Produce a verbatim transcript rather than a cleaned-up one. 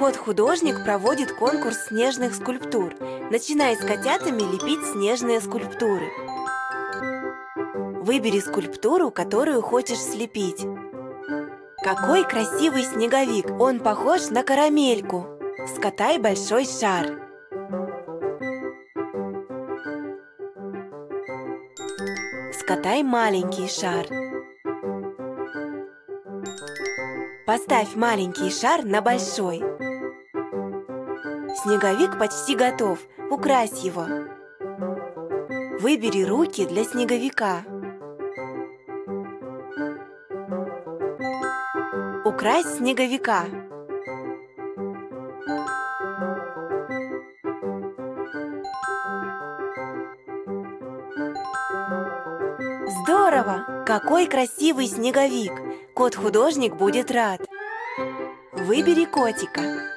Кот-художник проводит конкурс снежных скульптур. Начинай с котятами лепить снежные скульптуры. Выбери скульптуру, которую хочешь слепить. Какой красивый снеговик! Он похож на карамельку. Скатай большой шар. Скатай маленький шар. Поставь маленький шар на большой. Снеговик почти готов. Укрась его. Выбери руки для снеговика. Укрась снеговика. Здорово! Какой красивый снеговик! Кот-художник будет рад. Выбери котика.